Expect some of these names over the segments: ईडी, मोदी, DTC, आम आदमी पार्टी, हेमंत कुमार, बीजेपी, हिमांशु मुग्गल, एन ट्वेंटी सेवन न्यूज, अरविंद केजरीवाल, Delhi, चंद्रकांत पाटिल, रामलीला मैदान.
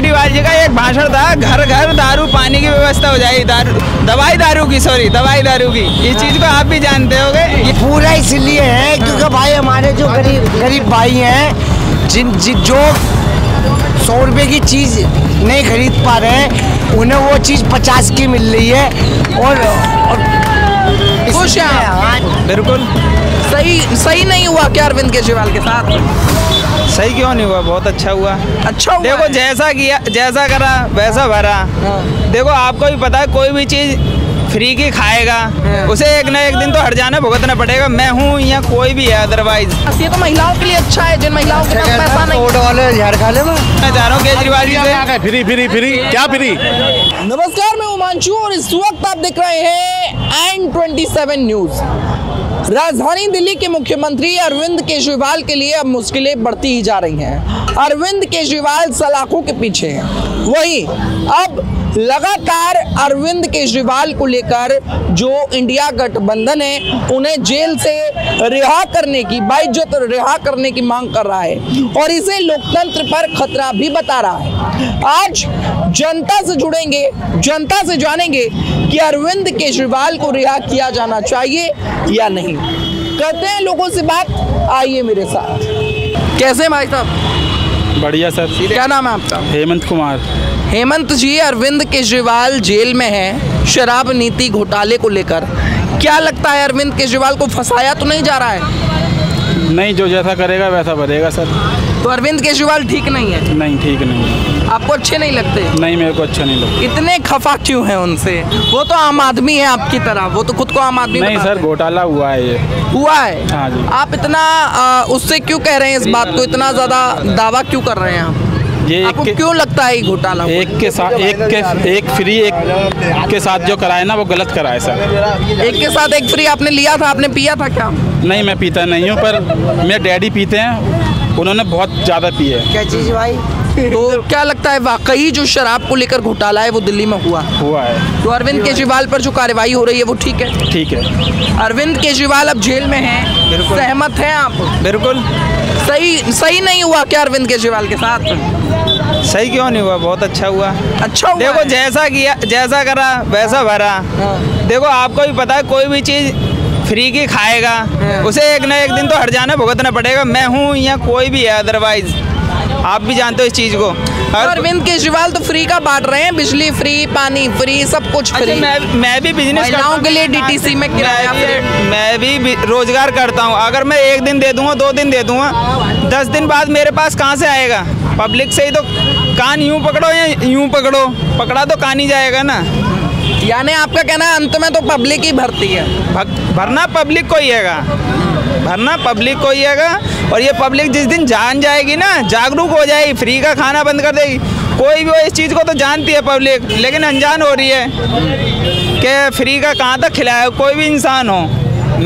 केजरीवाल जी का एक भाषण था, घर घर दारू पानी की व्यवस्था हो जाएगी, दवाई दारू की। इस चीज को आप भी जानते होगे। ये पूरा इसलिए है क्योंकि भाई हमारे जो गरीब भाई हैं जो 100 रुपये की चीज़ नहीं खरीद पा रहे हैं, उन्हें वो चीज़ 50 की मिल रही है और खुश है। बिल्कुल सही नहीं हुआ क्या अरविंद केजरीवाल के साथ? सही क्यों नहीं हुआ, बहुत अच्छा हुआ। अच्छा हुआ, देखो जैसा किया जैसा करा वैसा भरा। देखो आपको भी पता है कोई भी चीज़ फ्री की खाएगा उसे एक ना एक दिन तो हर जाना भुगतना पड़ेगा। मैं हूँ या कोई भी है, अदरवाइज ये तो महिलाओं के लिए अच्छा है, जिन महिलाओं के पास पैसा नहीं। मैं जा रहा हूँ केजरीवाल जी से फ्री। नमस्कार, मैं हिमांशु और इस वक्त आप देख रहे हैं N27 न्यूज। राजधानी दिल्ली के मुख्यमंत्री अरविंद केजरीवाल के लिए अब मुश्किलें बढ़ती ही जा रही हैं। अरविंद केजरीवाल सलाखों के पीछे हैं। वहीं अब लगातार अरविंद केजरीवाल को लेकर जो इंडिया गठबंधन है उन्हें जेल से रिहा करने की बाइज्जत रिहा करने की मांग कर रहा है और इसे लोकतंत्र पर खतरा भी बता रहा है। आज जनता से जुड़ेंगे, जनता से जानेंगे कि अरविंद केजरीवाल को रिहा किया जाना चाहिए या नहीं। करते हैं लोगों से बात, आइए मेरे साथ। कैसे हैं भाई साहब? बढ़िया सर। क्या नाम है आपका? हेमंत कुमार। हेमंत जी, अरविंद केजरीवाल जेल में है शराब नीति घोटाले को लेकर, क्या लगता है अरविंद केजरीवाल को फंसाया तो नहीं जा रहा है? नहीं, जो जैसा करेगा वैसा भरेगा सर। तो अरविंद केजरीवाल ठीक नहीं है? नहीं, ठीक नहीं है। आपको अच्छे नहीं लगते? नहीं, मेरे को अच्छे नहीं लगते। इतने खफा क्यों हैं उनसे? वो तो आम आदमी है आपकी तरह, वो तो खुद को आम आदमी नहीं सर, घोटाला हुआ है ये हुआ है। हाँ जी। आप इतना उससे क्यों कह रहे हैं, इस बात को इतना ज़्यादा दावा क्यों कर रहे हैं आप? ये आपको क्यों लगता है घोटाला? एक के साथ जो कराए ना वो गलत कराए सर। एक के साथ एक फ्री आपने लिया था, आपने पिया था क्या? नहीं, मैं पीता नहीं हूँ, पर मेरे डैडी पीते हैं, उन्होंने बहुत ज़्यादा पिए। क्या चीज़ भाई? तो क्या लगता है वाकई जो शराब को लेकर घोटाला है वो दिल्ली में हुआ है, तो अरविंद केजरीवाल पर जो कार्रवाई हो रही है वो ठीक है? ठीक है। अरविंद केजरीवाल अब जेल में हैं, सहमत हैं आप? बिल्कुल सही नहीं हुआ क्या अरविंद केजरीवाल के साथ? सही क्यों नहीं हुआ, बहुत अच्छा हुआ। अच्छा हुआ, देखो जैसा किया जैसा करा वैसा भरा। देखो आपको भी पता है कोई भी चीज़ फ्री की खाएगा उसे एक ना एक दिन तो हर जाना भुगतना पड़ेगा। मैं हूँ या कोई भी है, अदरवाइज आप भी जानते हो इस चीज़ को। अरविंद केजरीवाल तो फ्री का बांट रहे हैं, बिजली फ्री, पानी फ्री, सब कुछ फ्री। मैं भी बिजनेस करता के लिए DTC में किराया, मैं भी रोजगार करता हूँ। अगर मैं एक दिन दे दूँगा, 2 दिन दे दूँगा, 10 दिन बाद मेरे पास कहाँ से आएगा? पब्लिक से ही तो कान यूँ पकड़ो या यूँ पकड़ो, पकड़ा तो कान ही जाएगा ना। यानी आपका कहना है अंत में तो पब्लिक ही भरती है? भरना पब्लिक को ही हैगा, भरना पब्लिक को ही हैगा। और ये पब्लिक जिस दिन जान जाएगी ना, जागरूक हो जाएगी, फ्री का खाना बंद कर देगी। कोई भी इस चीज़ को तो जानती है पब्लिक, लेकिन अनजान हो रही है कि फ्री का कहाँ तक खिलाया। कोई भी इंसान हो,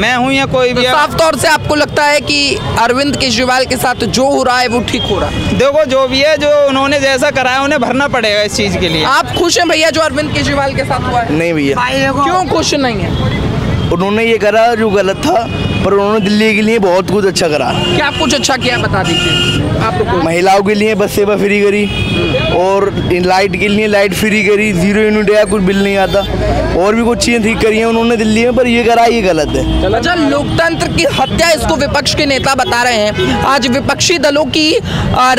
मैं हूँ या कोई भी। साफ तौर से आपको लगता है कि अरविंद केजरीवाल के साथ जो हो रहा है वो ठीक हो रहा है? देखो जो भी है, जो उन्होंने जैसा कराया उन्हें भरना पड़ेगा इस चीज़ के लिए। आप खुश हैं भैया जो अरविंद केजरीवाल के साथ हुआ है? नहीं भैया। क्यों खुश नहीं है? उन्होंने ये करा जो गलत था, पर उन्होंने दिल्ली के लिए बहुत कुछ अच्छा करा। क्या आप कुछ अच्छा किया बता दीजिए? आपको महिलाओं के लिए बस सेवा फ्री करी, और लाइट के लिए लाइट फ्री करी, 0 यूनिट या कुछ बिल नहीं आता, और भी कुछ चीज़ें ठीक करी हैं उन्होंने दिल्ली में, पर ये करा ये गलत है। अच्छा, लोकतंत्र की हत्या इसको विपक्ष के नेता बता रहे हैं। आज विपक्षी दलों की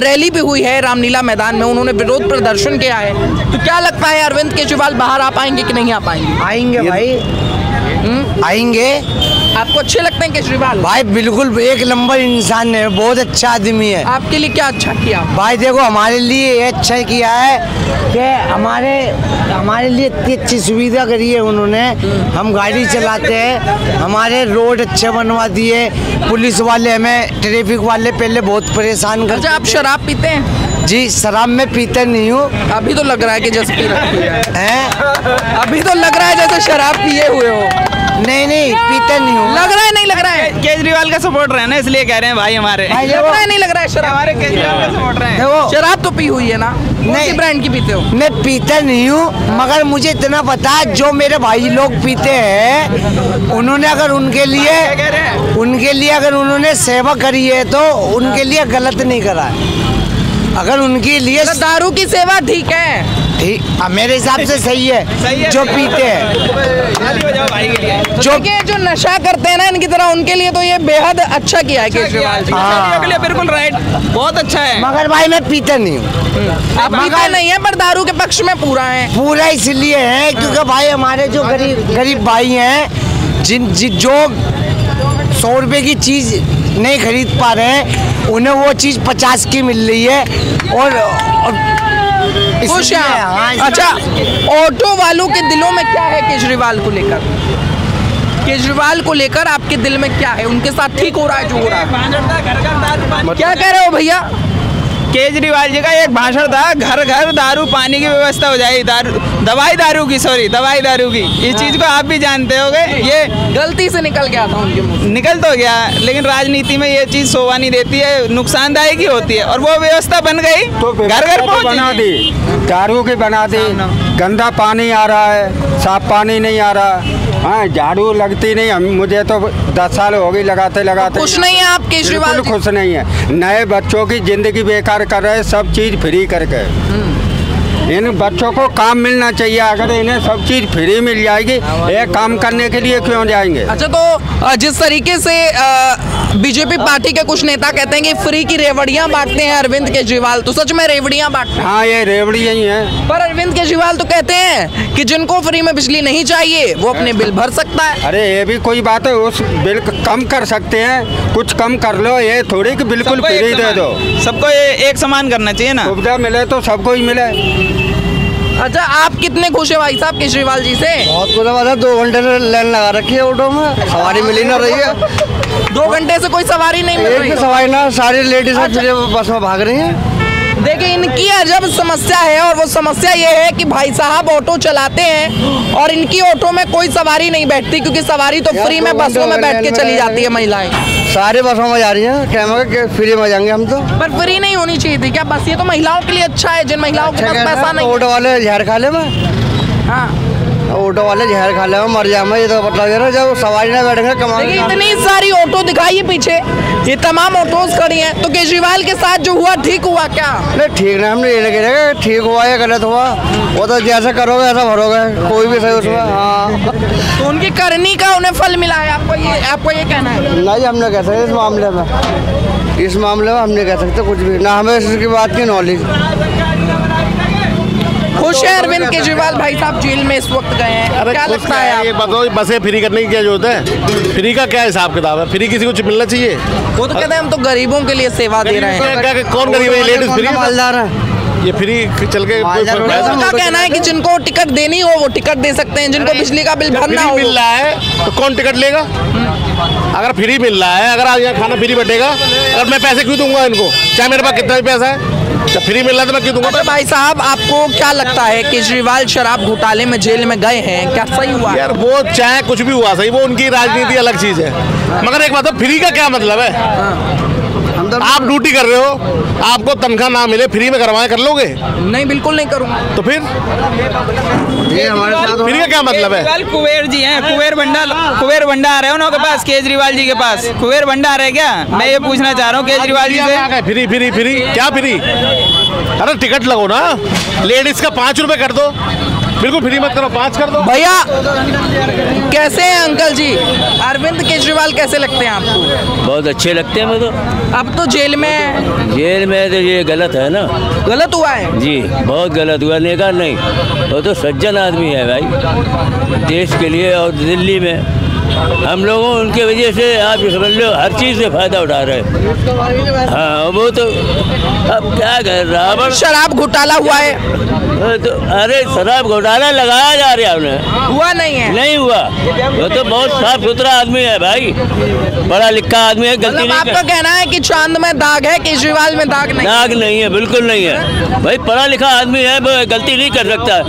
रैली भी हुई है रामलीला मैदान में, उन्होंने विरोध प्रदर्शन किया है, तो क्या लगता है अरविंद केजरीवाल बाहर आ पाएंगे कि नहीं आ पाएंगे? आएंगे भाई, आएंगे। आपको अच्छे लगते हैं केजरीवाल भाई? बिल्कुल, एक नंबर इंसान है, बहुत अच्छा आदमी है। आपके लिए क्या अच्छा किया भाई? देखो हमारे लिए ये अच्छा किया है कि हमारे लिए इतनी अच्छी सुविधा करी है उन्होंने। हम गाड़ी चलाते हैं, हमारे रोड अच्छे बनवा दिए, पुलिस वाले हमें, ट्रैफिक वाले पहले बहुत परेशान करते। आप शराब पीते हैं? जी शराब में पीता नहीं हूँ। अभी तो लग रहा है कि जैसे पी रहा, अभी तो लग रहा है जैसे शराब पिए हुए हो। नहीं पीता नहीं हूँ। लग रहा है? नहीं लग रहा है। केजरीवाल का सपोर्ट रहे ना, इसलिए कह रहे हैं भाई हमारे। लग रहा है नहीं लग रहा है? शराब हमारे केजरीवाल का सपोर्ट रहे हैं। शराब तो पी हुई है ना? नहीं, ब्रांड की पीते हो? मैं पीता नहीं हूँ, मगर मुझे इतना पता है जो मेरे भाई लोग पीते हैं, उन्होंने अगर उनके लिए अगर उन्होंने सेवा करी है तो उनके लिए गलत नहीं करा है। अगर उनके लिए तो दारू की सेवा ठीक है, ठीक मेरे हिसाब से सही है जो पीते हैं, जो नशा करते हैं ना इनकी तरह, उनके लिए तो ये बेहद अच्छा किया है केजरीवाल जी। के लिए बिल्कुल राइट, बहुत अच्छा है। मगर भाई मैं पीता नहीं हूँ। आप पीता नहीं है पर दारू के पक्ष में पूरा है। पूरा इसलिए है क्योंकि भाई हमारे जो गरीब भाई हैं जो 100 रुपये की चीज़ नहीं खरीद पा रहे हैं, उन्हें वो चीज़ 50 की मिल रही है और खुश है। अच्छा, ऑटो वालों के दिलों में क्या है केजरीवाल को लेकर? आपके दिल में क्या है उनके साथ? ठीक हो रहा है जो हो रहा है। क्या कह रहे हो भैया? केजरीवाल जी का एक भाषण था, घर घर दारू पानी की व्यवस्था हो जाएगी, दवाई दारू की। इस चीज़ को आप भी जानते होगे, ये गलती से निकल गया था उनके मुंह से। निकल तो गया, लेकिन राजनीति में ये चीज़ शोभा नहीं देती है, नुकसानदायक ही होती है। और वो व्यवस्था बन गई, घर घर बना दी, दारू की बना दी। गंदा पानी आ रहा है, साफ पानी नहीं आ रहा है। हाँ, झाड़ू लगती नहीं। हम मुझे तो 10 साल हो गई लगाते। खुश नहीं है आप केजरीवाल? खुश नहीं है। नए बच्चों की जिंदगी बेकार कर रहे हैं, सब चीज़ फ्री करके। इन बच्चों को काम मिलना चाहिए। अगर इन्हें सब चीज़ फ्री मिल जाएगी, ये काम करने के लिए क्यों जाएंगे? अच्छा, तो जिस तरीके से बीजेपी पार्टी के कुछ नेता कहते हैं कि फ्री की रेवड़ियां बांटते हैं अरविंद केजरीवाल, तो सच में रेवड़ियां बांटते हैं। हाँ, ये रेवड़ियां ही हैं। पर अरविंद केजरीवाल तो कहते हैं कि जिनको फ्री में बिजली नहीं चाहिए वो अपने बिल भर सकता है। अरे ये भी कोई बात है, उस बिल कम कर सकते हैं, कुछ कम कर लो। ये थोड़ी कि बिल्कुल फ्री दे दो। सबको एक समान करना चाहिए ना, सुविधा मिले तो सबको ही मिले। अच्छा, आप कितने खुश हैं भाई साहब केजरीवाल जी से? बहुत खुश है। 2 घंटे से लाइन लगा रखी है ऑटो में, सवारी मिली ना रही है। 2 घंटे से कोई सवारी नहीं मिल रही है। सवारी ना, सारी लेडीज बस में भाग रही हैं। देखिए, इनकी अजब समस्या है, और वो समस्या ये है कि भाई साहब ऑटो चलाते हैं और इनकी ऑटो में कोई सवारी नहीं बैठती, क्योंकि सवारी तो फ्री में बसों में बैठ के चली जाती है महिलाएं। सारे बसों में जा रही हैं, कैमरे फ्री में जाएंगे हम तो। पर फ्री नहीं होनी चाहिए थी क्या बस? ये तो महिलाओं के लिए अच्छा है, जिन महिलाओं के पास पैसा नहीं। ऑटो वाले जहर खा ले में। हाँ, ऑटो वाले जहर खा ले में मर जाए। ये तो पता लग रहा है, जब सवारी ना बैठेंगे कमाएंगे। इतनी सारी ऑटो दिखाई है पीछे, ये तमाम ऑटोज खड़ी हैं। तो केजरीवाल के साथ जो हुआ ठीक हुआ क्या? नहीं, ठीक ना, हमने ये नहीं कह ठीक हुआ या गलत हुआ। वो तो जैसा करोगे ऐसा भरोगे, कोई भी सही उसमें। हाँ, तो उनकी करनी का उन्हें फल मिला है। आपको ये कहना है? नहीं, हम नहीं कह सकते इस मामले में हम नहीं कह सकते कुछ भी, ना हमें इसकी बात की नॉलेज। खुश है अरविंद केजरीवाल? भाई साहब जेल में इस वक्त गए हैं, अरे क्या लगता है आप? ये बताओ, बसें फ्री करने की क्या जरूरत है? फ्री का क्या हिसाब किताब है? फ्री किसी को मिलना चाहिए? वो तो कहते हैं हम तो गरीबों के लिए सेवा दे रहे हैं। कौन गरीब है? लेडीज फ्री मालदार है, ये फ्री चल के। उनका कहना है कि जिनको टिकट देनी हो वो टिकट दे सकते हैं, जिनको बिजली का बिल भरना हो। मिल रहा है तो कौन टिकट लेगा? अगर फ्री मिल रहा है, अगर आज यहाँ खाना फ्री बटेगा, अगर मैं पैसे क्यों दूंगा इनको? चाहे मेरे पास कितना भी पैसा है, जब फ्री मिल रहा है तो मैं क्यों दूंगा? अरे भाई साहब, आपको क्या लगता है केजरीवाल शराब घोटाले में जेल में गए हैं, क्या सही हुआ? यार, वो चाहे कुछ भी हुआ सही, वो उनकी राजनीति अलग चीज़ है। मगर एक बात, फ्री का क्या मतलब है? आप ड्यूटी कर रहे हो, आपको तनख्वाह ना मिले, फ्री में करवाएं, कर लोगे? नहीं, बिल्कुल नहीं करूँगा। तो फिर ये हमारे साथ फ्री का क्या मतलब है? कुबेर जी हैं, कुबेर भंडार है उनके पास, केजरीवाल जी के पास। कुबेर भंडार है क्या? मैं ये पूछना चाह रहा हूँ केजरीवाल जी से। फ्री क्या फ्री? अरे टिकट लगो ना, लेडीज का 5 रुपये कर दो, बिल्कुल फ्री मत करो, 5 कर दो। भैया कैसे हैं अंकल जी? अरविंद केजरीवाल कैसे लगते हैं आपको? बहुत अच्छे लगते हैं। मैं तो अब तो जेल में तो ये गलत है ना, गलत हुआ है जी, बहुत गलत हुआ। नेगा नहीं, वो तो सज्जन आदमी है भाई, देश के लिए। और दिल्ली में हम लोगों उनके वजह से आप समझ लो हर चीज़ से फ़ायदा उठा रहे हैं। हाँ, वो तो अब क्या कर रहा है? शराब घोटाला हुआ है तो अरे शराब घोटाला लगाया जा रहा है, हमने हुआ नहीं है, नहीं हुआ। वो तो बहुत साफ सुथरा आदमी है भाई, पढ़ा लिखा आदमी है, गलती नहीं। आपका कहना है कि चांद में दाग है, केजरीवाल में दाग नहीं है, बिल्कुल नहीं है भाई। पढ़ा लिखा आदमी है, गलती नहीं कर सकता।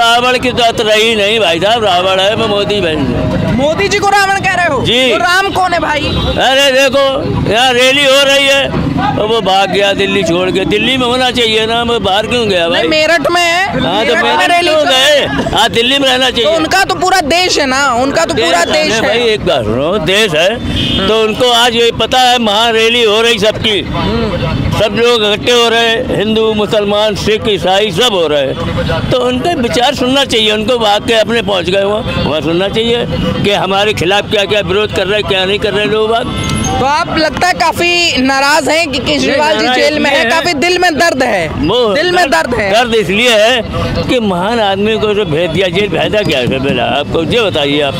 रावण की तो रही नहीं भाई साहब, रावण है मोदी जी को रावण कह रहे हो जी। तो राम कौन है भाई? अरे देखो, यहाँ रैली हो रही है, तो वो भाग गया दिल्ली छोड़ के। दिल्ली में होना चाहिए ना, मैं बाहर क्यों गया भाई? मेरठ में है। हाँ तो मेरठ क्यों गए? हाँ दिल्ली में रहना चाहिए। उनका तो पूरा देश है ना, उनका तो पूरा देश है भाई। एक बार देश है तो उनको आज ये पता है महा रैली हो रही, सबकी सब लोग इकट्ठे हो रहे हैं, हिंदू मुसलमान सिख ईसाई सब हो रहे हैं, तो उनका विचार सुनना चाहिए। उनको भाग के अपने पहुँच गए वहाँ सुनना चाहिए कि हमारे खिलाफ क्या क्या विरोध कर रहे हैं, क्या नहीं कर रहे लोग बात। तो आप लगता है काफी नाराज हैं कि केजरीवाल जी जेल में है, काफी दिल में दर्द है। दिल में दर्द है, दर्द इसलिए है कि महान आदमी को जो भेज दिया जेल, भेजा क्या है बेटा? आपको ये बताइए आप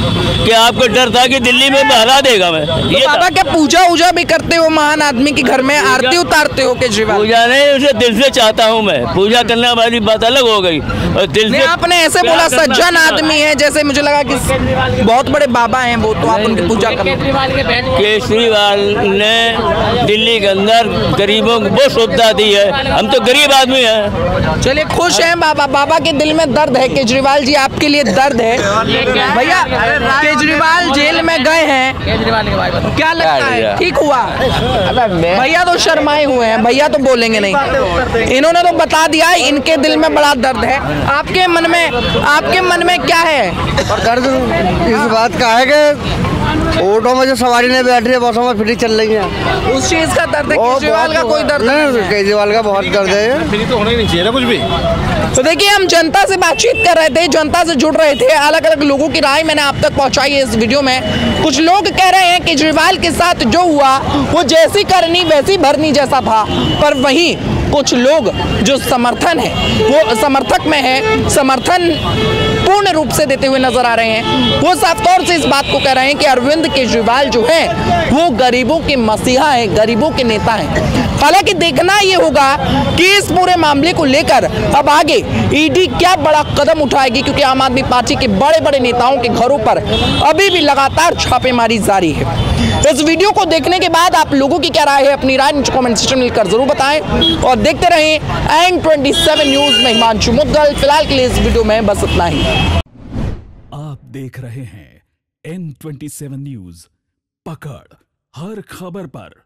कि आपको डर था कि दिल्ली में बहला देगा मैं ये बाबा। क्या पूजा उजा भी करते हो महान आदमी के घर में? आरती उतारते हो केजरीवाल? पूजा नहीं, उसे दिल से चाहता हूँ मैं। पूजा करने वाली बात अलग हो गई और दिल से। आपने ऐसे बोला सज्जन आदमी है, जैसे मुझे लगा कि बहुत बड़े बाबा है वो, तो आप उनकी पूजा करते हो। केजरीवाल ने दिल्ली के अंदर गरीबों को बहुत सुविधा दी है, हम तो गरीब आदमी हैं। चलिए खुश हैं बाबा, बाबा के दिल में दर्द है। केजरीवाल जी आपके लिए दर्द है भैया? केजरीवाल जेल में गए हैं, क्या लगता है ठीक हुआ? भैया तो शर्माए हुए हैं, भैया तो बोलेंगे नहीं। इन्होंने तो बता दिया इनके दिल में बड़ा दर्द है। आपके मन में, आपके मन में क्या है? दर्द इस बात का है कि ऑटो में जो सवारी नहीं बैठ रही है, बसों में फ्री चल रही है, उस चीज का दर्द है। केजरीवाल का कोई दर्द नहीं, केजरीवाल का बहुत दर्द है। फ्री तो होना ही नहीं चाहिए ना कुछ भी। तो देखिए हम जनता से बातचीत कर रहे थे, जनता से जुड़ रहे थे, अलग अलग लोगों की राय मैंने आप तक पहुंचाई है इस वीडियो में। कुछ लोग कह रहे हैं केजरीवाल के साथ जो हुआ वो जैसी करनी वैसी भरनी जैसा था, पर वहीं कुछ लोग जो समर्थन है वो समर्थक में है, समर्थन पूर्ण रूप से देते हुए नजर आ रहे हैं। वो साफ तौर से इस बात को कह रहे हैं कि अरविंद केजरीवाल जो है वो गरीबों के मसीहा है, गरीबों के नेता है। हालांकि देखना ये होगा कि इस पूरे मामले को लेकर अब आगे ईडी क्या बड़ा कदम उठाएगी, क्योंकि आम आदमी पार्टी के बड़े बड़े नेताओं के घरों पर अभी भी लगातार छापेमारी जारी है। इस वीडियो को देखने के बाद आप लोगों की क्या राय है, अपनी राय नीचे कमेंट सेक्शन में लिखकर जरूर बताएं और देखते रहें N27 न्यूज में हिमांशु मुग्गल। फिलहाल के लिए इस वीडियो में बस इतना ही। आप देख रहे हैं N27 न्यूज, पकड़ हर खबर पर।